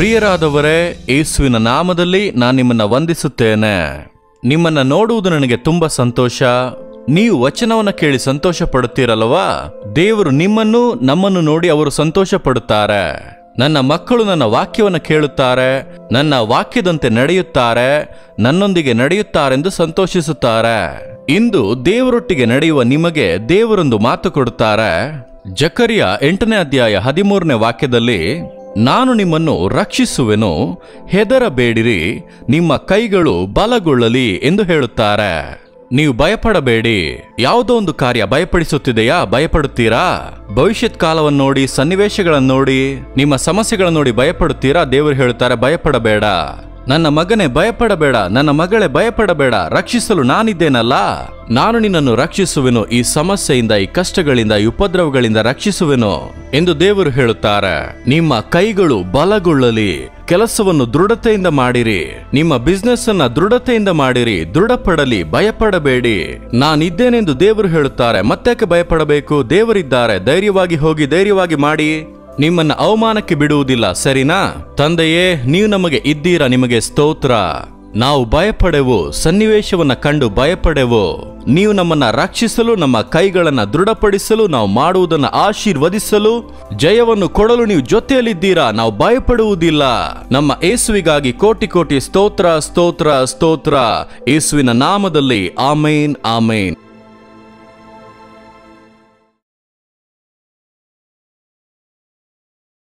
ಪ್ರಿಯರಾದವರೇ, ಯೇಸುವಿನ ನಾಮದಲ್ಲಿ ನಾನು ನಿಮ್ಮನ್ನು ವಂದಿಸುತ್ತೇನೆ. ನಿಮ್ಮನ್ನು ನೋಡುವುದು ನನಗೆ ತುಂಬ ಸಂತೋಷ. ನೀವು ವಚನವನ್ನು ಕೇಳಿ ಸಂತೋಷ ಪಡುತ್ತೀರಲ್ವಾ? ದೇವರು ನಿಮ್ಮನ್ನು ನಮ್ಮನ್ನು ನೋಡಿ ಅವರು ಸಂತೋಷ ಪಡುತ್ತಾರೆ. ನನ್ನ ಮಕ್ಕಳು ನನ್ನ ವಾಕ್ಯವನ್ನು ಕೇಳುತ್ತಾರೆ, ನನ್ನ ವಾಕ್ಯದಂತೆ ನಡೆಯುತ್ತಾರೆ, ನನ್ನೊಂದಿಗೆ ನಡೆಯುತ್ತಾರೆಂದು ಸಂತೋಷಿಸುತ್ತಾರೆ. ಇಂದು ದೇವರೊಟ್ಟಿಗೆ ನಡೆಯುವ ನಿಮಗೆ ದೇವರೊಂದು ಮಾತು ಕೊಡುತ್ತಾರೆ. ಜಕರಿಯ 8ನೇ ಅಧ್ಯಾಯ 13ನೇ ವಾಕ್ಯದಲ್ಲಿ, ನಾನು ನಿಮ್ಮನ್ನು ರಕ್ಷಿಸುವೆನು, ಹೆದರಬೇಡಿರಿ, ನಿಮ್ಮ ಕೈಗಳು ಬಲಗೊಳ್ಳಲಿ ಎಂದು ಹೇಳುತ್ತಾರೆ. ನೀವು ಭಯಪಡಬೇಡಿ. ಯಾವುದೋ ಒಂದು ಕಾರ್ಯ ಭಯಪಡಿಸುತ್ತಿದೆಯಾ? ಭಯಪಡುತ್ತೀರಾ? ಭವಿಷ್ಯತ್ ಕಾಲವನ್ನು ನೋಡಿ, ಸನ್ನಿವೇಶಗಳನ್ನು ನೋಡಿ, ನಿಮ್ಮ ಸಮಸ್ಯೆಗಳನ್ನು ನೋಡಿ ಭಯಪಡುತ್ತೀರಾ? ದೇವರು ಹೇಳುತ್ತಾರೆ, ಭಯಪಡಬೇಡ ನನ್ನ ಮಗನೇ, ಭಯಪಡಬೇಡ ನನ್ನ ಮಗಳೇ, ಭಯಪಡಬೇಡ. ರಕ್ಷಿಸಲು ನಾನಿದ್ದೇನಲ್ಲ. ನಾನು ನಿನ್ನನ್ನು ರಕ್ಷಿಸುವೆನು, ಈ ಸಮಸ್ಯೆಯಿಂದ, ಈ ಕಷ್ಟಗಳಿಂದ, ಈ ಉಪದ್ರವಗಳಿಂದ ರಕ್ಷಿಸುವೆನು ಎಂದು ದೇವರು ಹೇಳುತ್ತಾರೆ. ನಿಮ್ಮ ಕೈಗಳು ಬಲಗೊಳ್ಳಲಿ. ಕೆಲಸವನ್ನು ದೃಢತೆಯಿಂದ ಮಾಡಿರಿ. ನಿಮ್ಮ ಬಿಸ್ನೆಸ್ ಅನ್ನ ದೃಢತೆಯಿಂದ ಮಾಡಿರಿ, ದೃಢಪಡಲಿ. ಭಯಪಡಬೇಡಿ, ನಾನಿದ್ದೇನೆಂದು ದೇವರು ಹೇಳುತ್ತಾರೆ. ಮತ್ತೇಕೆ ಭಯಪಡಬೇಕು? ದೇವರಿದ್ದಾರೆ. ಧೈರ್ಯವಾಗಿ ಹೋಗಿ, ಧೈರ್ಯವಾಗಿ ಮಾಡಿ. ನಿಮ್ಮನ್ನು ಅವಮಾನಕ್ಕೆ ಬಿಡುವುದಿಲ್ಲ, ಸರಿನಾ? ತಂದೆಯೇ, ನೀವು ನಮಗೆ ಇದ್ದೀರಾ, ನಿಮಗೆ ಸ್ತೋತ್ರ. ನಾವು ಭಯಪಡೆವು, ಸನ್ನಿವೇಶವನ್ನು ಕಂಡು ಭಯಪಡೆವು. ನೀವು ನಮ್ಮನ್ನ ರಕ್ಷಿಸಲು, ನಮ್ಮ ಕೈಗಳನ್ನು ದೃಢಪಡಿಸಲು, ನಾವು ಮಾಡುವುದನ್ನು ಆಶೀರ್ವದಿಸಲು, ಜಯವನ್ನು ಕೊಡಲು ನೀವು ಜೊತೆಯಲ್ಲಿದ್ದೀರಾ. ನಾವು ಭಯಪಡುವುದಿಲ್ಲ. ನಮ್ಮ ಯೇಸುವಿಗಾಗಿ ಕೋಟಿ ಕೋಟಿ ಸ್ತೋತ್ರ, ಸ್ತೋತ್ರ, ಸ್ತೋತ್ರ. ಯೇಸುವಿನ ನಾಮದಲ್ಲಿ ಆಮೇನ್, ಆಮೇನ್.